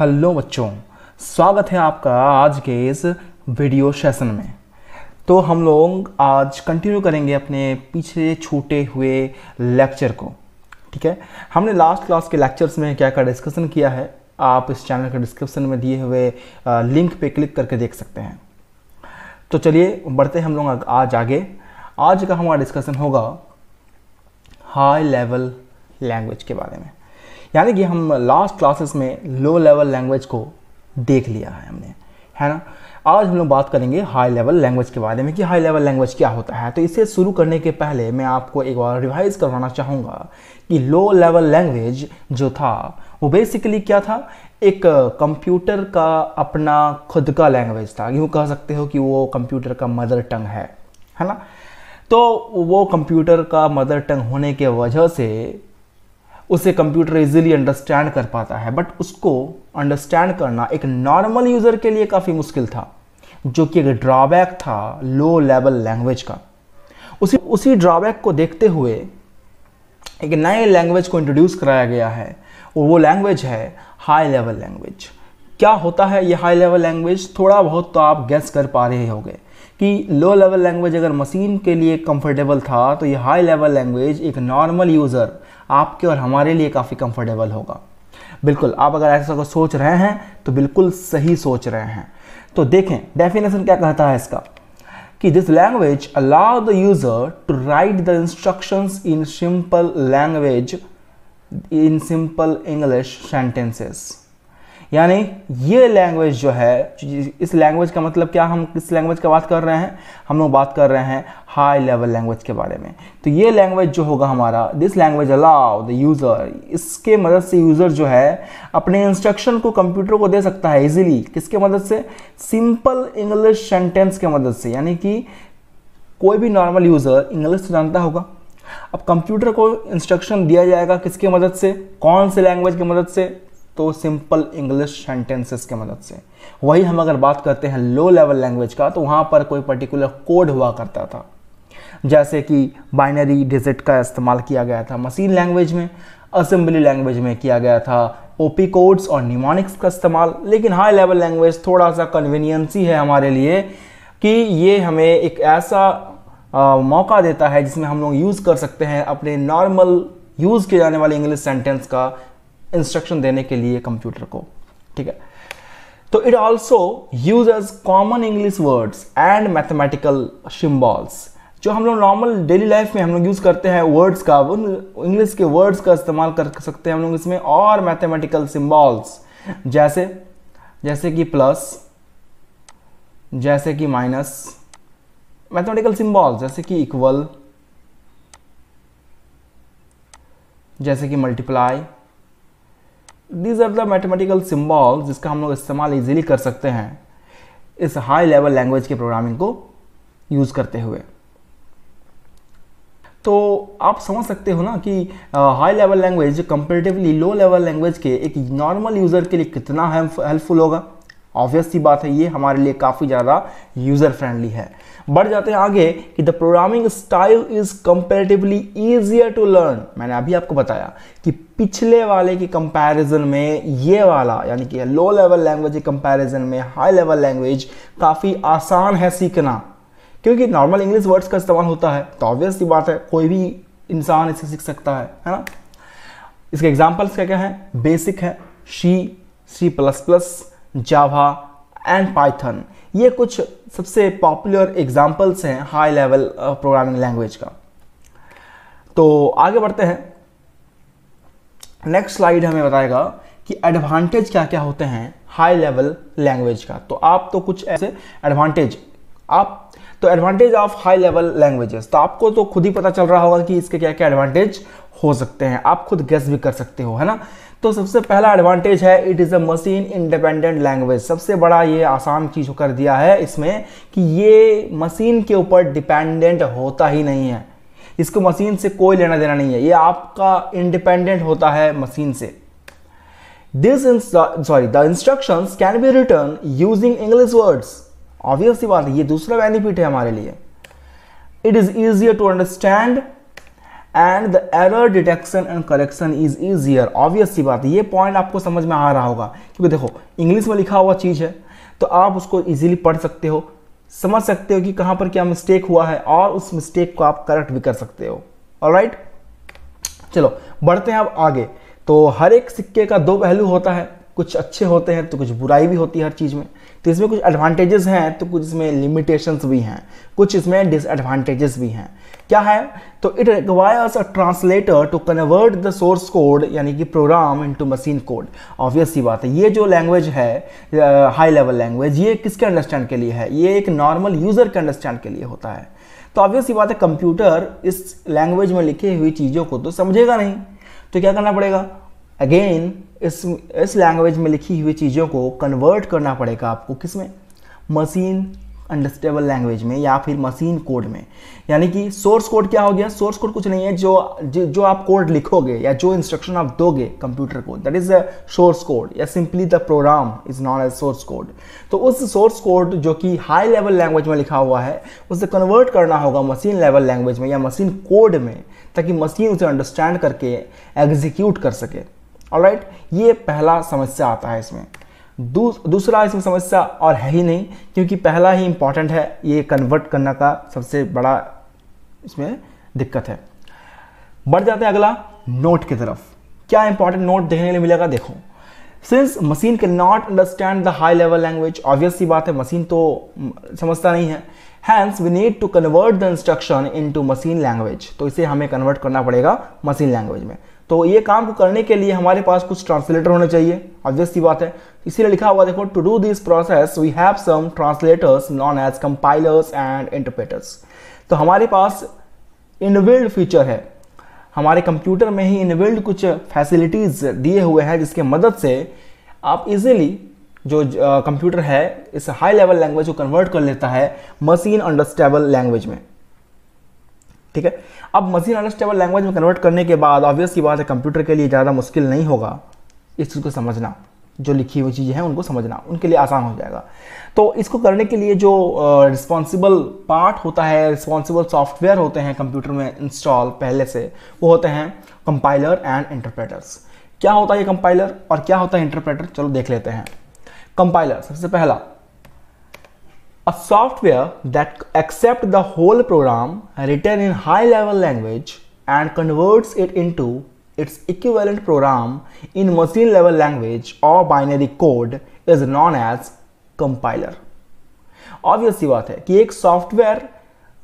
Hello बच्चों, स्वागत है आपका आज के इस वीडियो सेशन में। तो हम लोग आज कंटिन्यू करेंगे अपने पीछे छूटे हुए लेक्चर को, ठीक है। हमने लास्ट क्लास के लेक्चर्स में क्या क्या डिस्कशन किया है, आप इस चैनल के डिस्क्रिप्शन में दिए हुए लिंक पे क्लिक करके देख सकते हैं। तो चलिए बढ़ते हैं हम लोग आज आगे। आज का हमारा डिस्कशन होगा हाई लेवल लैंग्वेज के बारे में, यानी कि हम लास्ट क्लासेस में लो लेवल लैंग्वेज को देख लिया है हमने, है ना। आज हम लोग बात करेंगे हाई लेवल लैंग्वेज के बारे में कि हाई लेवल लैंग्वेज क्या होता है। तो इसे शुरू करने के पहले मैं आपको एक बार रिवाइज करवाना चाहूँगा कि लो लेवल लैंग्वेज जो था वो बेसिकली क्या था, एक कंप्यूटर का अपना खुद का लैंग्वेज था। यूँ कह सकते हो कि वो कंप्यूटर का मदर टंग है ना। तो वो कंप्यूटर का मदर टंग होने के वजह से उसे कंप्यूटर इजीली अंडरस्टैंड कर पाता है, बट उसको अंडरस्टैंड करना एक नॉर्मल यूज़र के लिए काफ़ी मुश्किल था, जो कि एक ड्रॉबैक था लो लेवल लैंग्वेज का। उसी ड्रॉबैक को देखते हुए एक नए लैंग्वेज को इंट्रोड्यूस कराया गया है, और वो लैंग्वेज है हाई लेवल लैंग्वेज। क्या होता है ये हाई लेवल लैंग्वेज, थोड़ा बहुत तो आप गेस कर पा रहे होंगे कि लो लेवल लैंग्वेज अगर मशीन के लिए कंफर्टेबल था, तो ये हाई लेवल लैंग्वेज एक नॉर्मल यूज़र आपके और हमारे लिए काफ़ी कंफर्टेबल होगा। बिल्कुल, आप अगर ऐसा कुछ सोच रहे हैं तो बिल्कुल सही सोच रहे हैं। तो देखें डेफिनेशन क्या कहता है इसका, कि this language allow the user to write the instructions in simple language in simple English sentences. यानी ये लैंग्वेज जो है, इस लैंग्वेज का मतलब क्या, हम किस लैंग्वेज की बात कर रहे हैं, हम लोग बात कर रहे हैं हाई लेवल लैंग्वेज के बारे में। तो ये लैंग्वेज जो होगा हमारा, this language allow the user, इसके मदद से यूज़र जो है अपने इंस्ट्रक्शन को कंप्यूटर को दे सकता है इजीली। किसके मदद से, सिंपल इंग्लिश सेंटेंस के मदद से। यानी कि कोई भी नॉर्मल यूज़र इंग्लिश तो जानता होगा, अब कंप्यूटर को इंस्ट्रक्शन दिया जाएगा किसके मदद से, कौन से लैंग्वेज की मदद से, तो सिंपल इंग्लिश सेंटेंसेस के मदद से। वही हम अगर बात करते हैं लो लेवल लैंग्वेज का, तो वहाँ पर कोई पर्टिकुलर कोड हुआ करता था, जैसे कि बाइनरी डिजिट का इस्तेमाल किया गया था मशीन लैंग्वेज में, असेंबली लैंग्वेज में किया गया था ओपी कोड्स और न्यूमॉनिक्स का इस्तेमाल। लेकिन हाई लेवल लैंग्वेज थोड़ा सा कन्वीनियंसी है हमारे लिए, कि ये हमें एक ऐसा मौका देता है जिसमें हम लोग यूज़ कर सकते हैं अपने नॉर्मल यूज़ किए जाने वाले इंग्लिश सेंटेंस का इंस्ट्रक्शन देने के लिए कंप्यूटर को, ठीक है। तो it also uses common English words and mathematical symbols. जो हम लोग नॉर्मल डेली लाइफ में हम लोग यूज़ करते हैं वर्ड्स का, उन इंग्लिश के वर्ड्स का इस्तेमाल कर सकते हैं हम लोग इसमें, और मैथमेटिकल सिंबल्स जैसे कि प्लस, जैसे कि माइनस, मैथमेटिकल सिंबल्स जैसे कि इक्वल, जैसे कि multiply. These are the mathematical symbols जिसका हम लोग इस्तेमाल इजीली कर सकते हैं इस हाई लेवल लैंग्वेज के प्रोग्रामिंग को यूज़ करते हुए। तो आप समझ सकते हो ना कि high level language comparatively low level language के एक नॉर्मल यूज़र के लिए कितना हेल्पफुल होगा। ऑब्वियस सी बात है, ये हमारे लिए काफ़ी ज़्यादा यूज़र फ्रेंडली है। बढ़ जाते हैं आगे कि the programming style is comparatively easier to learn. मैंने अभी आपको बताया कि पिछले वाले के कंपैरिजन में ये वाला, यानी कि लो लेवल लैंग्वेज के कंपैरिजन में हाई लेवल लैंग्वेज काफ़ी आसान है सीखना, क्योंकि नॉर्मल इंग्लिश वर्ड्स का इस्तेमाल होता है। तो ऑब्वियस सी बात है, कोई भी इंसान इसे सीख सकता है ना। इसके एग्जाम्पल्स क्या क्या हैं, बेसिक है, C++, जावा एंड पाइथन। ये कुछ सबसे पॉपुलर एग्जाम्पल्स हैं हाई लेवल प्रोग्रामिंग लैंग्वेज का। तो आगे बढ़ते हैं, नेक्स्ट स्लाइड हमें बताएगा कि एडवांटेज क्या क्या होते हैं हाई लेवल लैंग्वेज का। तो आप तो कुछ ऐसे एडवांटेज, आप तो advantage of high level languages, तो आपको तो खुद ही पता चल रहा होगा कि इसके क्या क्या एडवांटेज हो सकते हैं, आप खुद गेस भी कर सकते हो, है ना। तो सबसे पहला एडवांटेज है it is a machine independent language. सबसे बड़ा ये आसान चीज़ कर दिया है इसमें कि ये मशीन के ऊपर डिपेंडेंट होता ही नहीं है, इसको मशीन से कोई लेना देना नहीं है, ये आपका इंडिपेंडेंट होता है मशीन से। The instructions can be written using English words. Obvious सी बात है, ये दूसरा बेनिफिट है हमारे लिए। It is easier to understand and the error detection and correction is easier. Obvious सी बात है, ये पॉइंट आपको समझ में आ रहा होगा क्योंकि देखो इंग्लिश में लिखा हुआ चीज़ है तो आप उसको ईजिली पढ़ सकते हो, समझ सकते हो कि कहाँ पर क्या मिस्टेक हुआ है और उस मिस्टेक को आप करेक्ट भी कर सकते हो। ऑलराइट, चलो बढ़ते हैं अब आगे। तो हर एक सिक्के का दो पहलू होता है, कुछ अच्छे होते हैं तो कुछ बुराई भी होती है हर चीज़ में। तो इसमें कुछ एडवांटेजेस हैं तो कुछ इसमें लिमिटेशंस भी हैं, कुछ इसमें डिसएडवांटेजेस भी हैं। क्या है तो it requires a translator to convert the source code यानी कि program into machine code. Obvious सी बात है, ये जो लैंग्वेज है हाई लेवल लैंग्वेज ये किसके अंडरस्टैंड के लिए है, ये एक नॉर्मल यूज़र के अंडरस्टैंड के लिए होता है। तो ऑब्वियस सी बात है कंप्यूटर इस लैंग्वेज में लिखी हुई चीज़ों को तो समझेगा नहीं, तो क्या करना पड़ेगा अगेन इस लैंग्वेज में लिखी हुई चीज़ों को कन्वर्ट करना पड़ेगा आपको किस में, मशीन अंडरस्टेबल लैंग्वेज में या फिर मशीन कोड में। यानी कि सोर्स कोड क्या हो गया, सोर्स कोड कुछ नहीं है जो आप कोड लिखोगे या जो इंस्ट्रक्शन आप दोगे कंप्यूटर को, that is the source code या simply the program is known as source code. तो उस सोर्स कोड जो कि हाई लेवल लैंग्वेज में लिखा हुआ है उसे कन्वर्ट करना होगा मशीन लेवल लैंग्वेज में या मशीन कोड में, ताकि मशीन उसे अंडरस्टैंड करके एग्जीक्यूट कर सके। ऑलराइट, ये पहला समस्या आता है इसमें। दूसरा इसमें समस्या और है ही नहीं क्योंकि पहला ही इम्पॉर्टेंट है, ये कन्वर्ट करने का सबसे बड़ा इसमें दिक्कत है। बढ़ जाते हैं अगला नोट की तरफ। क्या इंपॉर्टेंट नोट देखने के लिए मिलेगा, देखो since machine can not understand the high level language, obvious सी बात है मशीन तो समझता नहीं है, hence we need to convert the instruction into machine language. तो इसे हमें कन्वर्ट करना पड़ेगा मशीन लैंग्वेज में। तो ये काम को करने के लिए हमारे पास कुछ ट्रांसलेटर होने चाहिए, ऑब्वियस सी बात है। इसीलिए लिखा हुआ देखो to do this process we have some translators known as compilers and interpreters. तो हमारे पास इनबिल्ड फीचर है, हमारे कंप्यूटर में ही इनबिल्ड कुछ फैसिलिटीज दिए हुए हैं जिसके मदद से आप इजीली जो कंप्यूटर है इस हाई लेवल लैंग्वेज को कन्वर्ट कर लेता है मशीन अंडरस्टेबल लैंग्वेज में। ठीक है, अब मशीन अंडरस्टेबल लैंग्वेज में कन्वर्ट करने के बाद ऑब्वियस सी बात है कंप्यूटर के लिए ज़्यादा मुश्किल नहीं होगा इस चीज़ को समझना, जो लिखी हुई चीज़ें हैं उनको समझना उनके लिए आसान हो जाएगा। तो इसको करने के लिए जो रिस्पॉन्सिबल पार्ट होता है, रिस्पॉन्सिबल सॉफ्टवेयर होते हैं कंप्यूटर में इंस्टॉल पहले से, वो होते हैं कंपाइलर एंड इंटरप्रेटर्स। क्या होता है ये कंपाइलर और क्या होता है इंटरप्रेटर, चलो देख लेते हैं। कंपाइलर सबसे पहला, a software that accepts the whole program written in high level language and converts it into its equivalent program in machine level language or binary code is known as compiler. obvious सी बात है कि एक software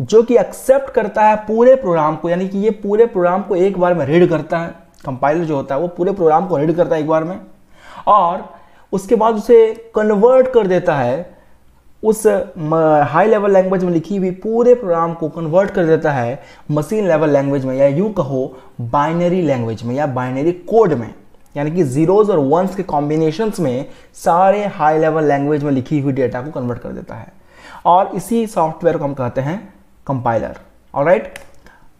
जो कि accept करता है पूरे programme को, यानी कि ये पूरे प्रोग्राम को एक बार में रीड करता है, कंपाइलर जो होता है वो पूरे प्रोग्राम को रीड करता है एक बार में और उसके बाद उसे कन्वर्ट कर देता है उस हाई लेवल लैंग्वेज में लिखी हुई पूरे प्रोग्राम को कन्वर्ट कर देता है मशीन लेवल लैंग्वेज में या यूँ कहो बाइनरी लैंग्वेज में या बाइनरी कोड में। यानी कि जीरोज और वंस के कॉम्बिनेशंस में सारे हाई लेवल लैंग्वेज में लिखी हुई डेटा को कन्वर्ट कर देता है और इसी सॉफ्टवेयर को हम कहते हैं कंपाइलर। ऑलराइट,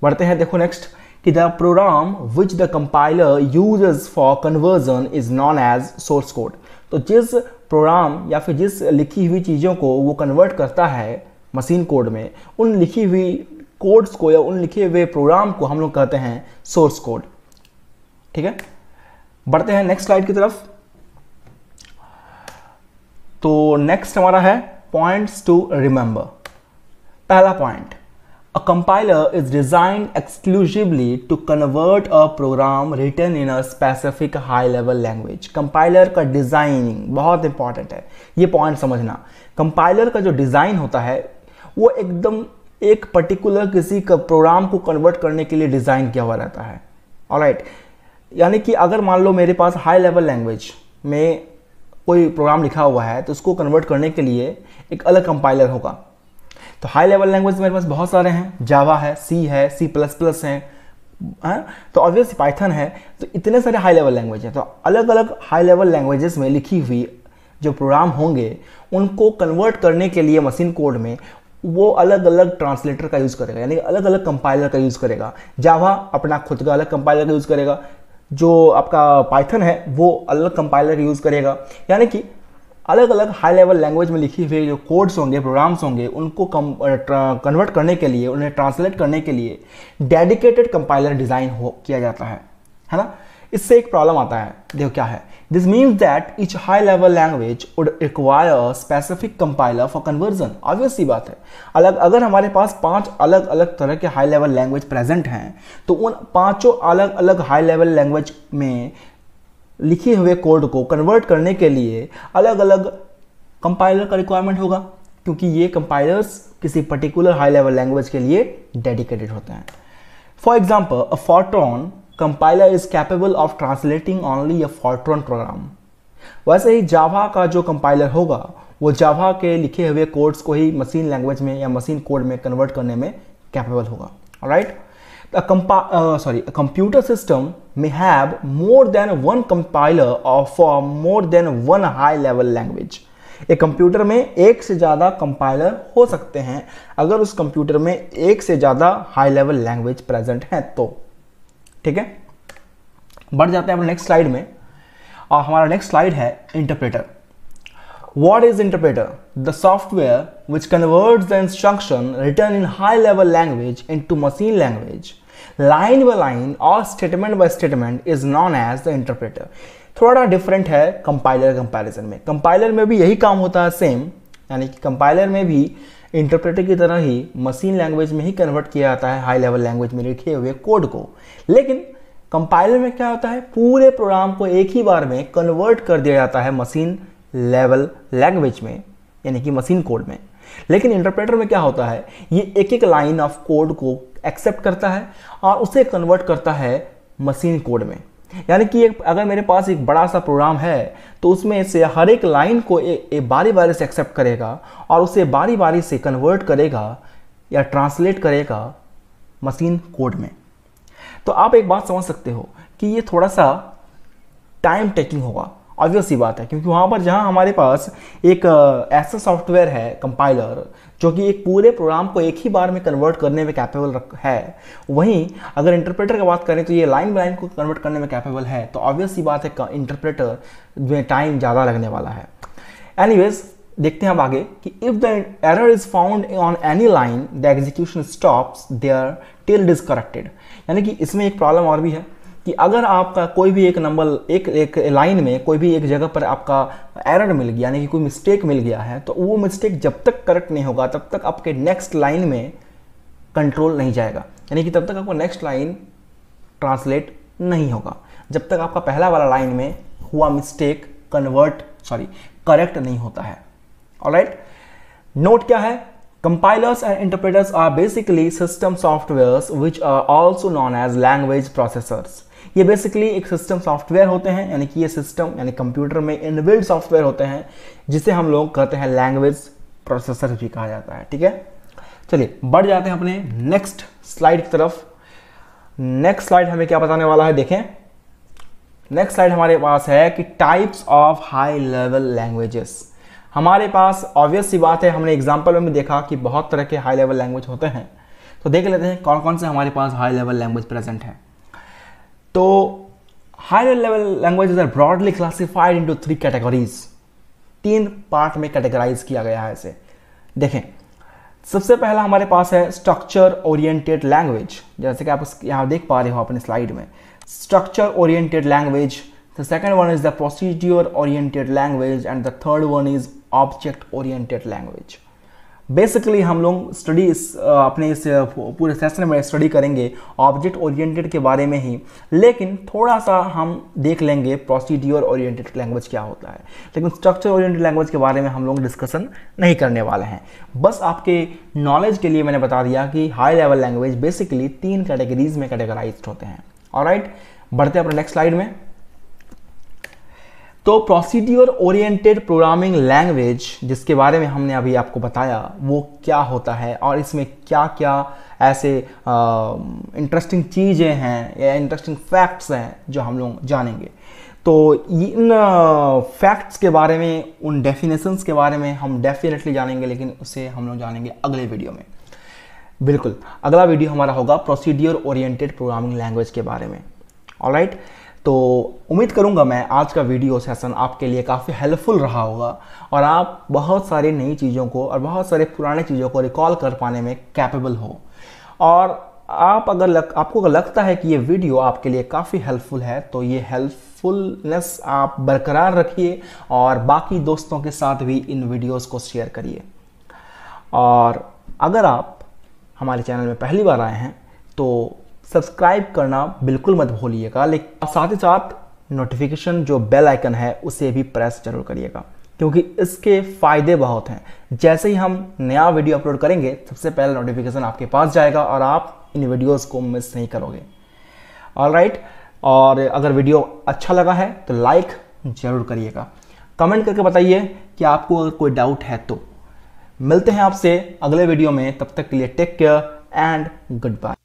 बढ़ते हैं देखो नेक्स्ट कि the program which the compiler uses for conversion is known as source code. तो जिस प्रोग्राम या फिर जिस लिखी हुई चीज़ों को वो कन्वर्ट करता है मशीन कोड में, उन लिखी हुई कोड्स को या उन लिखे हुए प्रोग्राम को हम लोग कहते हैं सोर्स कोड। ठीक है, बढ़ते हैं नेक्स्ट स्लाइड की तरफ। तो नेक्स्ट हमारा है पॉइंट्स टू रिमेंबर। पहला point, A compiler is designed exclusively to convert a program written in a specific high-level language. Compiler का डिज़ाइनिंग बहुत इंपॉर्टेंट है, ये पॉइंट समझना। कंपाइलर का जो डिज़ाइन होता है वो एकदम एक पर्टिकुलर किसी प्रोग्राम को कन्वर्ट करने के लिए डिज़ाइन किया हुआ रहता है। ऑलराइट, यानी कि अगर मान लो मेरे पास हाई लेवल लैंग्वेज में कोई प्रोग्राम लिखा हुआ है तो उसको कन्वर्ट करने के लिए एक अलग कंपाइलर होगा। तो हाई लेवल लैंग्वेज मेरे पास बहुत सारे हैं, जावा है, सी है, C++ हैं, तो ऑब्वियसली पाइथन है। तो इतने सारे हाई लेवल लैंग्वेज हैं, तो अलग अलग हाई लेवल लैंग्वेजेस में लिखी हुई जो प्रोग्राम होंगे उनको कन्वर्ट करने के लिए मशीन कोड में वो अलग अलग ट्रांसलेटर का यूज़ करेगा, यानी अलग अलग कंपाइलर का यूज़ करेगा। जावा अपना खुद का अलग कंपाइलर का यूज़ करेगा, जो आपका पाइथन है वो अलग कंपाइलर का यूज़ करेगा। यानी कि अलग अलग हाई लेवल लैंग्वेज में लिखी हुई जो कोड्स होंगे, प्रोग्राम्स होंगे, उनको कन्वर्ट करने के लिए, उन्हें ट्रांसलेट करने के लिए डेडिकेटेड कंपाइलर डिज़ाइन किया जाता है ना। इससे एक प्रॉब्लम आता है, देखो क्या है। This means that each high level language would require specific compiler for conversion. Obvious सी बात है, अगर हमारे पास 5 अलग अलग तरह के हाई लेवल लैंग्वेज प्रेजेंट हैं तो उन 5 अलग अलग हाई लेवल लैंग्वेज में लिखे हुए कोड को कन्वर्ट करने के लिए अलग अलग कंपाइलर का रिक्वायरमेंट होगा, क्योंकि ये कंपाइलर्स किसी पर्टिकुलर हाई लेवल लैंग्वेज के लिए डेडिकेटेड होते हैं। For example, a Fortran compiler is capable of translating only a Fortran program. वैसे ही जावा का जो कंपाइलर होगा वो जावा के लिखे हुए कोड्स को ही मशीन लैंग्वेज में या मशीन कोड में कन्वर्ट करने में कैपेबल होगा। Right, a computer system may have more than one compiler or for more than one high level language। एक कंप्यूटर में एक से ज़्यादा कंपाइलर हो सकते हैं अगर उस कंप्यूटर में एक से ज़्यादा हाई लेवल लैंग्वेज प्रेजेंट हैं तो। ठीक है, बढ़ जाते हैं अपने नेक्स्ट स्लाइड में। और हमारा नेक्स्ट स्लाइड है interpreter. What is interpreter? The software which converts the instruction written in high-level language into machine language, line by line or statement by statement, is known as the interpreter। थोड़ा different है compiler comparison में। Compiler में भी यही काम होता है same, यानी कि compiler में भी इंटरप्रेटर की तरह ही मशीन लैंग्वेज में ही कन्वर्ट किया जाता है हाई लेवल लैंग्वेज में लिखे हुए कोड को। लेकिन कंपाइलर में क्या होता है, पूरे प्रोग्राम को एक ही बार में कन्वर्ट कर दिया जाता है मशीन लेवल लैंग्वेज में, यानी कि मशीन कोड में। लेकिन इंटरप्रेटर में क्या होता है, ये एक एक लाइन ऑफ कोड को एक्सेप्ट करता है और उसे कन्वर्ट करता है मशीन कोड में। यानी कि अगर मेरे पास एक बड़ा सा प्रोग्राम है तो उसमें से हर एक लाइन को बारी बारी से एक्सेप्ट करेगा और उसे बारी बारी से कन्वर्ट करेगा या ट्रांसलेट करेगा मशीन कोड में। तो आप एक बात समझ सकते हो कि ये थोड़ा सा टाइम टेकिंग होगा। ऑब्वियस सी बात है, क्योंकि वहाँ पर जहाँ हमारे पास एक ऐसा सॉफ्टवेयर है कंपाइलर जो कि एक पूरे प्रोग्राम को एक ही बार में कन्वर्ट करने में कैपेबल है, वहीं अगर इंटरप्रेटर की बात करें तो ये लाइन बाय लाइन को कन्वर्ट करने में कैपेबल है। तो ऑब्वियस सी बात है इंटरप्रेटर में टाइम ज़्यादा लगने वाला है। एनीवेज, देखते हैं अब आगे कि if the error is found on any line the execution stops there till it is corrected. यानी कि इसमें एक प्रॉब्लम और भी है कि अगर आपका कोई भी एक नंबर एक लाइन में कोई भी एक जगह पर आपका एरर मिल गया, यानी कि कोई मिस्टेक मिल गया है, तो वो मिस्टेक जब तक करेक्ट नहीं होगा तब तक आपके नेक्स्ट लाइन में कंट्रोल नहीं जाएगा, यानी कि तब तक आपको नेक्स्ट लाइन ट्रांसलेट नहीं होगा जब तक आपका पहला वाला लाइन में हुआ मिस्टेक करेक्ट नहीं होता है। ऑलराइट, नोट क्या है, Compilers and interpreters are basically system softwares which are also known as language processors। ये basically एक system software होते हैं, यानी कि ये system यानी computer में inbuilt software होते हैं जिसे हम लोग कहते हैं language processor भी कहा जाता है। ठीक है, चलिए बढ़ जाते हैं अपने next slide की तरफ। Next slide हमें क्या बताने वाला है, देखें। Next slide हमारे पास है कि types of high level languages। हमारे पास ऑब्वियस सी बात है, हमने एग्जाम्पल में देखा कि बहुत तरह के हाई लेवल लैंग्वेज होते हैं, तो देख लेते हैं कौन कौन से हमारे पास हाई लेवल लैंग्वेज प्रेजेंट हैं। तो high level languages are broadly classified into 3 categories. 3 part में कैटेगराइज किया गया है इसे, देखें। सबसे पहला हमारे पास है स्ट्रक्चर ओरिएंटेड लैंग्वेज, जैसे कि आप यहाँ देख पा रहे हो अपने स्लाइड में, structure oriented language. The second one is the procedure oriented language and the third one is object oriented language। Basically हम लोग स्टडी अपने इस पूरे सेशन में स्टडी करेंगे ऑब्जेक्ट ओरिएंटेड के बारे में ही, लेकिन थोड़ा सा हम देख लेंगे प्रोसीड्योर ओरिएंटेड लैंग्वेज क्या होता है। लेकिन स्ट्रक्चर ओरिएंटेड लैंग्वेज के बारे में हम लोग डिस्कशन नहीं करने वाले हैं। बस आपके नॉलेज के लिए मैंने बता दिया कि high level language basically 3 categories में कैटेगराइज होते हैं। ऑलराइट, बढ़ते हैं अपने नेक्स्ट स्लाइड में। तो प्रोसीड्योर ओरिएंटेड प्रोग्रामिंग लैंग्वेज, जिसके बारे में हमने अभी आपको बताया, वो क्या होता है और इसमें क्या क्या ऐसे इंटरेस्टिंग चीज़ें हैं या इंटरेस्टिंग फैक्ट्स हैं जो हम लोग जानेंगे। तो इन फैक्ट्स के बारे में, उन डेफिनेशंस के बारे में हम डेफिनेटली जानेंगे, लेकिन उसे हम लोग जानेंगे अगले वीडियो में। बिल्कुल, अगला वीडियो हमारा होगा प्रोसीड्योर ओरिएंटेड प्रोग्रामिंग लैंग्वेज के बारे में। ऑलराइट, तो उम्मीद करूंगा मैं आज का वीडियो सेशन आपके लिए काफ़ी हेल्पफुल रहा होगा और आप बहुत सारी नई चीज़ों को और बहुत सारे पुराने चीज़ों को रिकॉल कर पाने में कैपेबल हो। और आप अगर आपको लगता है कि ये वीडियो आपके लिए काफ़ी हेल्पफुल है तो ये हेल्पफुलनेस आप बरकरार रखिए और बाकी दोस्तों के साथ भी इन वीडियोज़ को शेयर करिए। और अगर आप हमारे चैनल में पहली बार आए हैं तो सब्सक्राइब करना बिल्कुल मत भूलिएगा, लेकिन साथ ही साथ नोटिफिकेशन जो बेल आइकन है उसे भी प्रेस जरूर करिएगा क्योंकि इसके फ़ायदे बहुत हैं। जैसे ही हम नया वीडियो अपलोड करेंगे सबसे पहले नोटिफिकेशन आपके पास जाएगा और आप इन वीडियोस को मिस नहीं करोगे। ऑलराइट, और अगर वीडियो अच्छा लगा है तो लाइक जरूर करिएगा, कमेंट करके बताइए कि आपको अगर कोई डाउट है। तो मिलते हैं आपसे अगले वीडियो में, तब तक के लिए take care and good bye.